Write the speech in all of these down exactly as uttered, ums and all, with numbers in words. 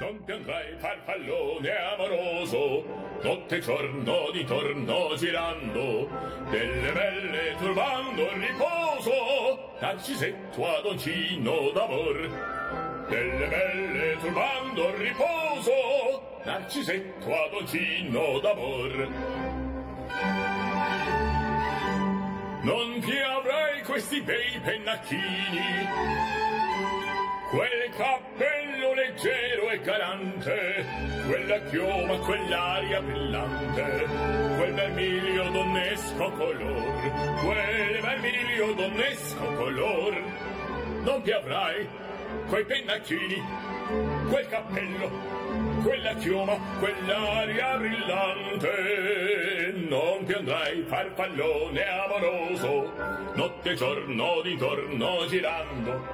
Non più andrai, farfallone amoroso, notte e giorno di torno girando, delle belle turbando il riposo, narcisetto ad oncino d'amor. Delle belle turbando il riposo, narcisetto ad oncino d'amor. Non ti avrai questi bei pennacchini, quel cappello leggero e galante, quella chioma, quell'aria brillante, quel vermiglio donnesco color, quel vermiglio donnesco color. Non ti avrai quei pennacchini, quel cappello, quella chioma, quell'aria brillante. Non ti andrai, farfallone amoroso, notte e giorno d'intorno girando,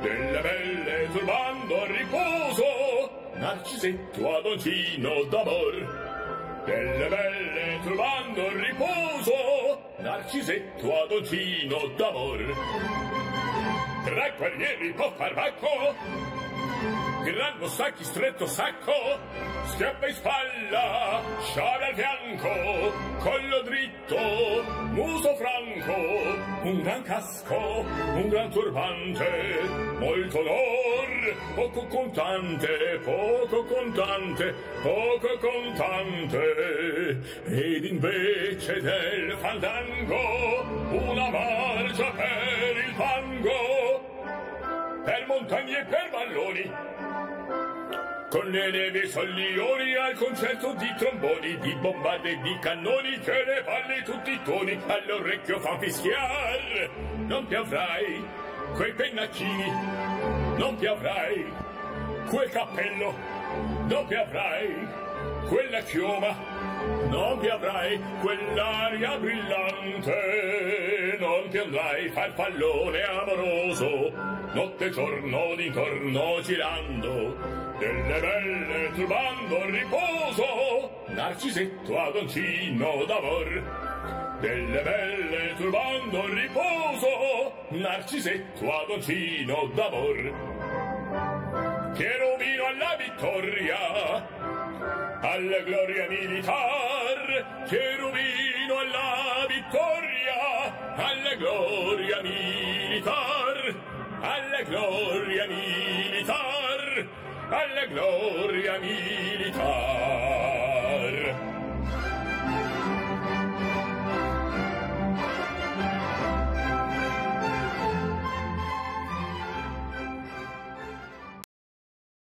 delle belle turbando al riposo, narcisetto ad oncino d'amor. Delle belle turbando al riposo, narcisetto ad oncino d'amor. Tra i guerrieri può far bacco, gran mostacchi stretto sacco, schiappa in spalla, sciabe al fianco, collo dritto, muso franco, un gran casco, un gran turbante, molto d'or, poco contante, poco contante, poco contante. Ed invece del fandango, una marcia per il fango, per montagne e per valloni, con le nevi sogliori al concerto di tromboni, di bombarde e di cannoni, che le palle tutti i toni all'orecchio fan fischiar. Non ti avrai quei pennacchini, non ti avrai quel cappello, non ti avrai quella chioma, non ti avrai quell'aria brillante. Non ti andrai, farfallone amoroso, notte e giorno d'intorno girando, delle belle turbando al riposo, narcisetto ad oncino d'amor. Delle belle turbando al riposo, narcisetto ad oncino d'amor. Cherubino alla vittoria, alla gloria militar, cherubino alla vittoria, alla gloria militar, alla gloria militar, alla gloria militar.